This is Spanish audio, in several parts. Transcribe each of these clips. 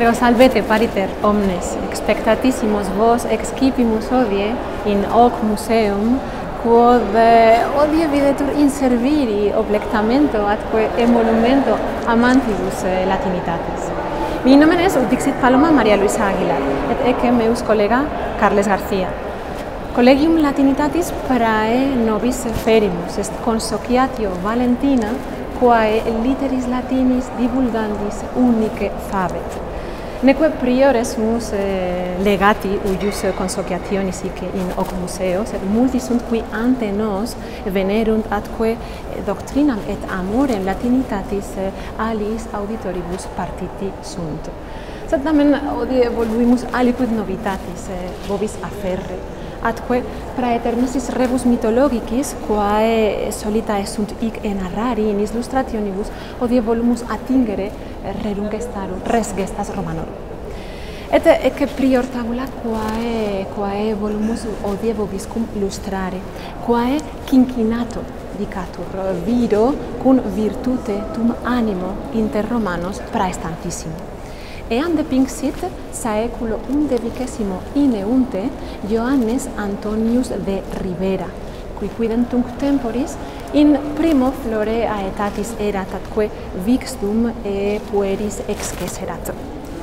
Creo salvete pariter omnes, expectatissimus vos excipimus odie in hoc museum, quod odie videtur inserviri oblectamento atque emolumento amantibus latinitatis. Mi nombre es Dixit Paloma María Luisa Aguilar, et ecce meus collega Carles García. Collegium Latinitatis prae nobis ferimus, est consociatio Valentina, quae literis latinis divulgandis unice fabet. Neque priores mus legati uius consociationis hic in hoc museos, et multi sunt qui ante nos venerunt atque doctrinam et amorem latinitatis alis auditoribus partiti sunt. Sed tamen odie evoluimus aliquid novitatis vobis afferre, atque praeternisis rebus mitologicis, quae solitae sunt hic enarrari in illustrationibus, odie volumus attingere rerum gestarum, res gestas romanorum. Et ecce prior tabula quae volumus odie vobis cum illustrare, quae Cincinnato dicatur viro cum virtute tum animo inter romanos praestantissimo. Eam depinxit saeculo undevicesimo ineunte Johannes Antonius de Ribera, qui quidentunc temporis in primo flore aetatis erat atque vixdum e pueris excesserat.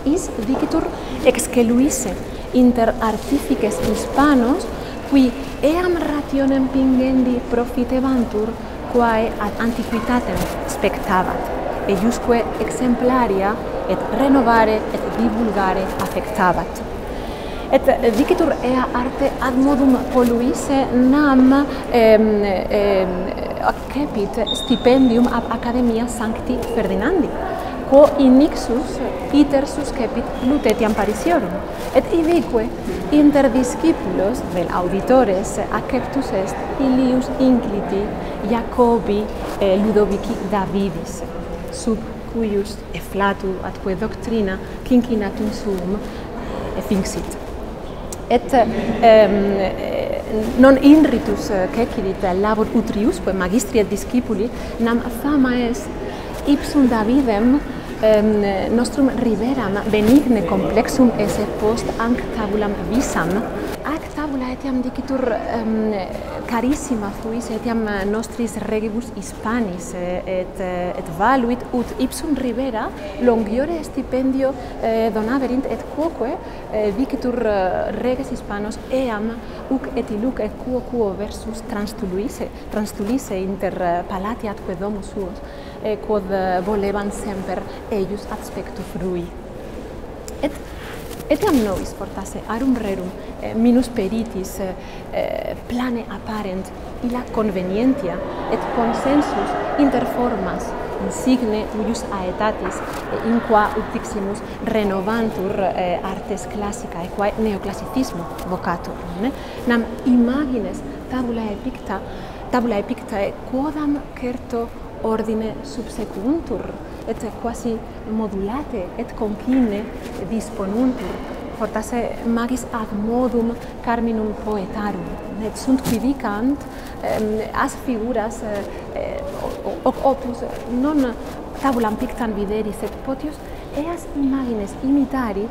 Is dicitur exceluisse inter artifices hispanos, qui eam rationem pingendi profitebantur, quae ad antiquitatem spectabat, eiusque exemplaria et renovare et divulgare affectabat. Et dicitur ea arte ad modum poluisse nam accepit stipendium ab Academia Sancti Ferdinandi, quo inixus iter suscepit Lutetiam Parisiorum, et ibique inter discipulos vel auditores acceptus est Ilius Incliti Jacobi Ludovici Davidis, sub cuius efflatu atque doctrina Cincinnatum suum finxit. Et non inritus cecidit labor utriusque magistri et discipuli, nam fama est ipsum Davidem nostrum Riberam benigne complexum esse post anc tabulam visam. Ac tabula etiam dicitur carissima fuis etiam nostris regibus hispanis, et valuit ut ipsum Ribera longiore stipendio donaverint, et quoque dicitur reges hispanos eam uc et iluc et quo versus transtulisse inter palati atque domus suos, quod volevant semper eius ad spectu frui. Etiam nobis portasse arum rerum minus peritis plane apparent illa convenientia et consensus inter formas insigne uius aetatis, in qua ut diximus renovantur artes classicae, quae neoclassicismo vocatur. Nam imagines tabulae pictae quodam certo ordine subsequuntur, et quasi modulate et concine disponuntur, fortasse magis ad modum carminum poetarum, et sunt qui dicant as figuras hoc opus non tabulam pictam videris, et potius eas imagines imitari,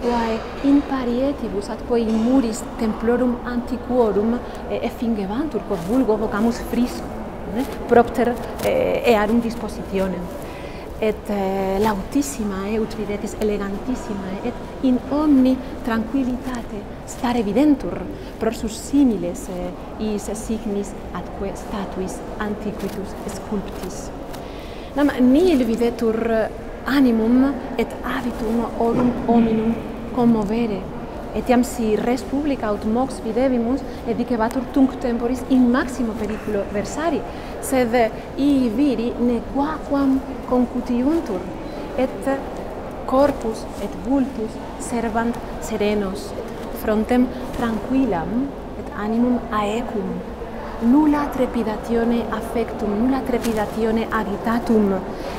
quae in parietibus atque in muris templorum antiquorum effingebantur, quod vulgo vocamus friso, propter earum dispositionem. Et lautissima ut videtis, elegantissima, et in omni tranquillitate stare videntur, prorsus similes is signis atque statuis antiquitus sculptis. Nam nihil videtur animum et habitum orum hominum commovere, etiam si res publica ut mox videbimus, edicebatur tunc temporis in maximo periculo versari, sed ii viri nequaquam concutiuntur, et corpus et vultus servant serenos, frontem tranquillam et animum aecum, nulla trepidatione affectum, nulla trepidatione agitatum,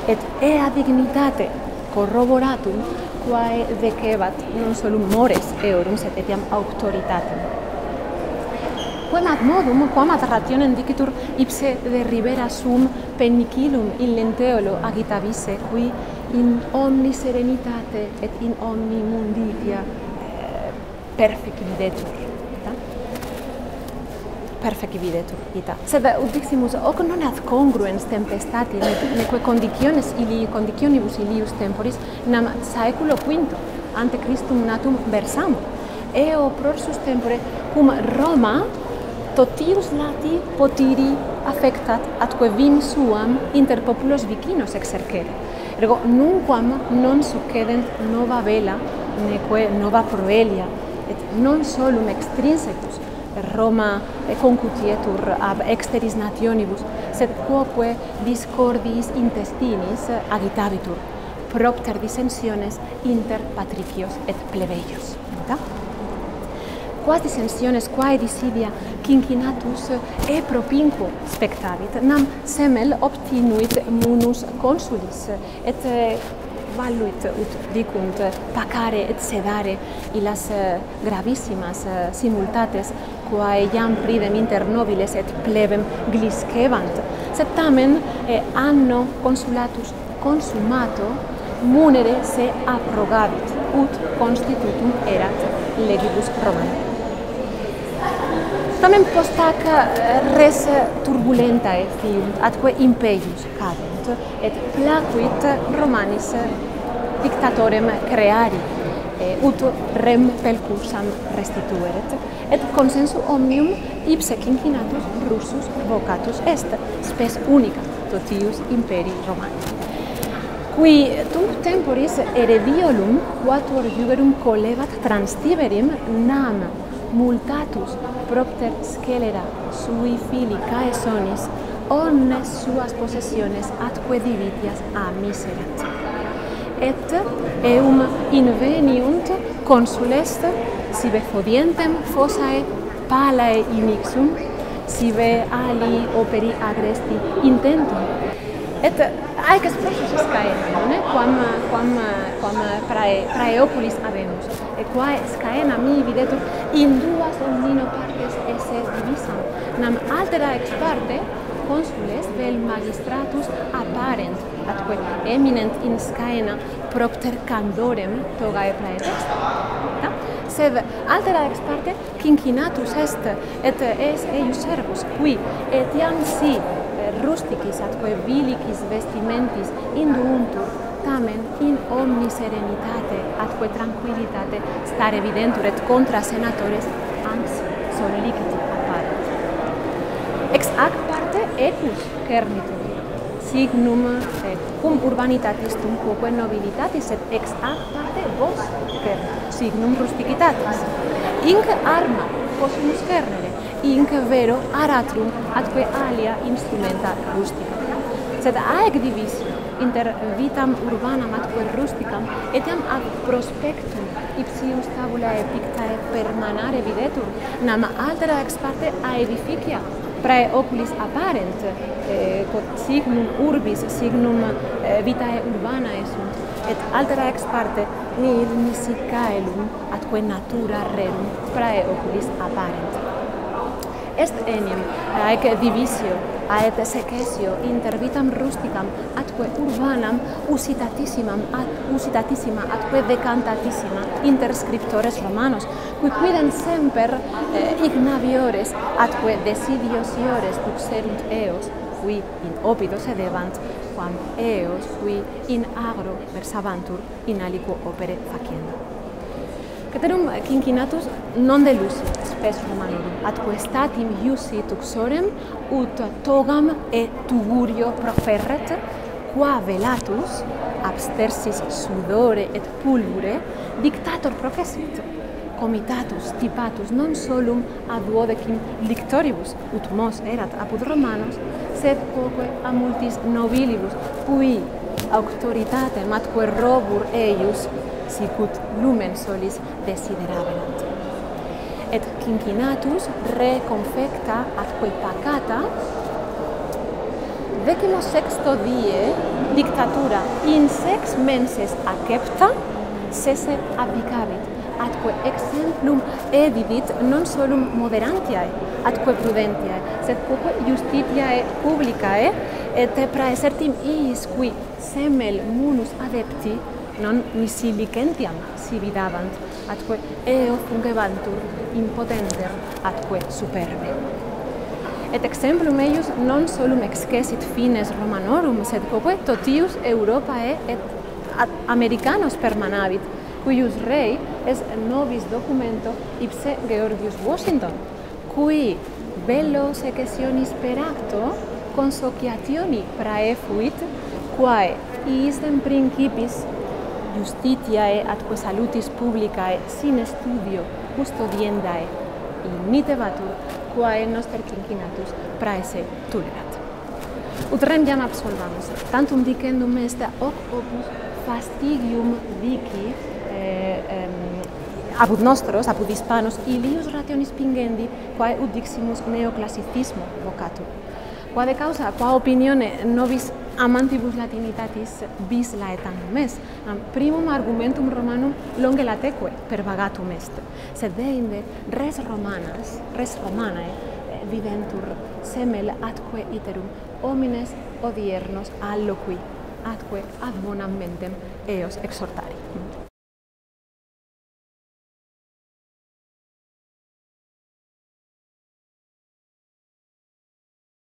et ea dignitate corroboratum, quae decebat non solum mores eorum, sed etiam auctoritatem. Quem ad modum, quam ad rationem dicitur ipse de Ribera sum penicillum in lenteolo agitavisse, qui in omni serenitate et in omni munditia perfectividetur, ita. Sed udiximus, hoc non ad congruens tempestati, neque conditiones ili, conditionibus ilius temporis, nam saeculo quinto, ante Christum natum versam. Eo prorsus tempore, cum Roma, totius lati potiri affectat, atque vim suam inter populos vicinos exercere. Ergo, nunquam non succedent nova vela, neque nova proelia, et non solum extrinsecus Roma concutietur ab exteris nationibus, sed quoque discordis intestinis agitabitur, propter dissensiones inter patricios et plebeios. Quas dissensiones, quae dissidia Cincinnatus e propinquo spectavit, nam semel obtinuit munus consulis, et valuit ut dicunt pacare et sedare illas gravissimas simultates, quae iam pridem inter nobiles et plebem gliscebant, sed tamen anno consulatus consumato munere se abrogavit, ut constitutum erat legibus Romanae. Tamen post hac res turbulentae fiunt, atque impeius cadunt, et placuit Romanis dictatorem creari, ut rem pelcursam restitueret, et consensu omnium ipse Cincinnatus Russus vocatus est, spes unica totius imperi Romani. Qui tunc temporis erediolum quatuor iugerum colevat transtiberim nam multatus propter scelera sui fili caesonis omnes suas possessiones atque divitias a miserat. Et eum inveniunt consules sive fodientem fossae palae inixum, sive ali operi agresti intentum. Et aec espressus scaenam, quam praeopulis habemus, et quae scaenam mihi videtur in duas omnino partes esse divisam, nam altera ex parte consules vel magistratus apparent, atque eminent in scaena propter candorem togae praetest. Sed altera ex parte Cincinnatus est, et es eius servus, qui etiam si rusticis atque vilicis vestimentis induuntur, tamen in omni serenitate atque tranquillitate stare videntur, et contra senatores ans solliciti apparent. Ex ac parte ecus cernitur, signum cum urbanitatis tunquoque nobilitatis, et ex ac parte vos cernitur, signum rusticitatis. Inc arma possumus cernere, inc vero aratrum atque alia instrumenta rustica. Sed aec divisio inter vitam urbanam atque rusticam, etiam ad prospectum ipsius tabulae pictae permanare videtur, nam altera ex parte aedificia prae oculis apparent, signum urbis, signum vitae urbanae sunt, et altera ex parte nihil nisi caelum atque natura rerum prae oculis apparent. Est enim aec divisio, aec secesio inter vitam rusticam atque urbanam usitatissima atque decantatissima inter scriptores Romanos, qui quidem semper ignaviores atque desidiosiores duxerunt eos, qui in opido sedevant, quam eos qui in agro versavantur in aliquo opere facienda. Ceterum Cincinnatus non delusit spes Romanorum, atque statim iusi tuxorem, ut togam et tugurio proferret, qua velatus, abstersis sudore et pulvure, dictator professit. Comitatus tipatus non solum ad duodecim lictoribus, ut mos erat apud Romanos, sed quoque a multis nobilibus, cui auctoritatem atque robur eius, sicut lumen solis desideraverat. Et Cincinnatus re confecta atque pacata XVII die dictatura in sex menses accepta sese abdicavit, atque exemplum edidit non solum moderantiae, atque prudentiae, sed quoque justitiae publicae et prae certim iis qui semel munus adepti non nisi licentiam si vidavant, atque eo fungebantur impotenter atque superbe. Et exemplum eius non solum excessit fines Romanorum, sed quoque totius Europae et Americanos permanavit, cuius rei es nobis documento ipse Georgius Washington, cui bello sequestionis per acto consociationi prae fuit, quae iis in principis justitiae atque salutis publicae sin studio custodiendae ignitebatur, quae noster Cincinnatus prae se tolerat. Ut rem jam absolvamus, tantum dicendum est hoc opus fastigium dici abud nostros, abud hispanos, ilius rationis pingendi, quae ut diximus neoclassicismo vocatur. Quade causa, qua opinione nobis amantibus latinitatis bis laetanum est, primum argumentum romanum longe lateque pervagatum est, sed deinde res romanae, videntur semel atque iterum homines odiernos alloqui, atque ad bonam mentem eos exhortat.